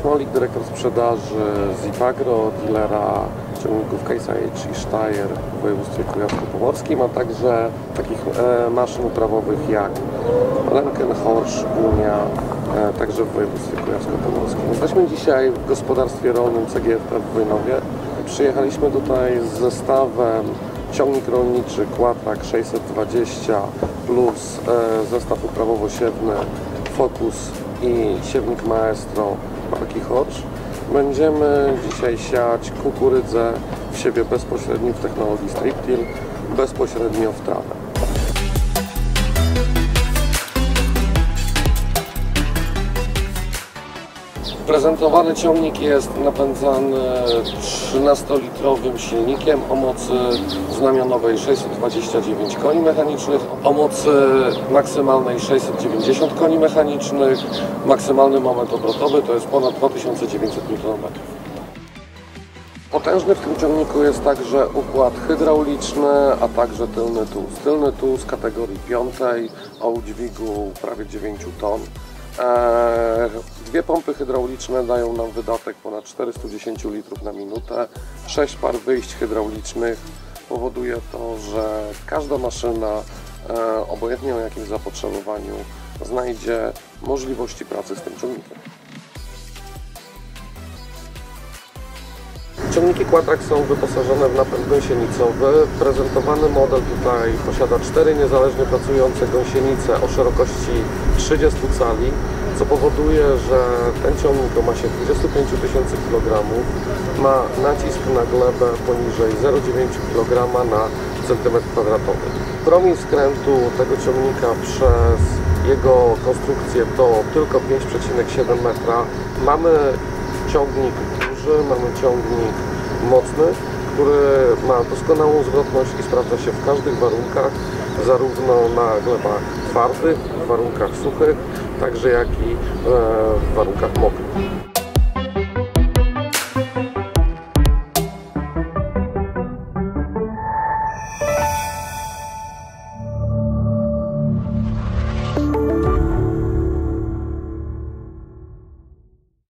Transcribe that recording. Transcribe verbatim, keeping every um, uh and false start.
Mariusz Malik, dyrektor sprzedaży Zipagro, dealera ciągników K S H i Steyr w województwie kujawsko-pomorskim, a także takich e, maszyn uprawowych jak Lemken, Horsch, Unia, e, także w województwie kujawsko-pomorskim. Jesteśmy dzisiaj w gospodarstwie rolnym C G F P w Wojnowie. Przyjechaliśmy tutaj z zestawem ciągnik rolniczy Quadtrac sześćset dwadzieścia plus e, zestaw uprawowo-siewny Focus i siewnik Maestro marki Horsch. Będziemy dzisiaj siać kukurydzę w siebie bezpośrednio w technologii strip-till, bezpośrednio w trawę. Prezentowany ciągnik jest napędzany trzynastolitrowym silnikiem o mocy znamionowej sześćset dwadzieścia dziewięć koni mechanicznych, o mocy maksymalnej sześćset dziewięćdziesiąt koni mechanicznych, maksymalny moment obrotowy to jest ponad dwa tysiące dziewięćset niutonometrów. Potężny w tym ciągniku jest także układ hydrauliczny, a także tylny tłus. Tylny tłus kategorii piątej o udźwigu prawie dziewięć ton. Dwie pompy hydrauliczne dają nam wydatek ponad czterysta dziesięć litrów na minutę, sześć par wyjść hydraulicznych. Powoduje to, że każda maszyna, obojętnie o jakim zapotrzebowaniu, znajdzie możliwości pracy z tym ciągnikiem. Ciągniki Quadtrac są wyposażone w napęd gąsienicowy. Prezentowany model tutaj posiada cztery niezależnie pracujące gąsienice o szerokości trzydziestu cali, co powoduje, że ten ciągnik o masie dwudziestu pięciu tysięcy kilogramów ma nacisk na glebę poniżej zero przecinek dziewięć kilograma na centymetr kwadratowy. Promień skrętu tego ciągnika przez jego konstrukcję to tylko pięć przecinek siedem metra. Mamy ciągnik duży, mamy ciągnik mocny, który ma doskonałą zwrotność i sprawdza się w każdych warunkach, zarówno na glebach twardych, w warunkach suchych, także jak i w warunkach mokrych.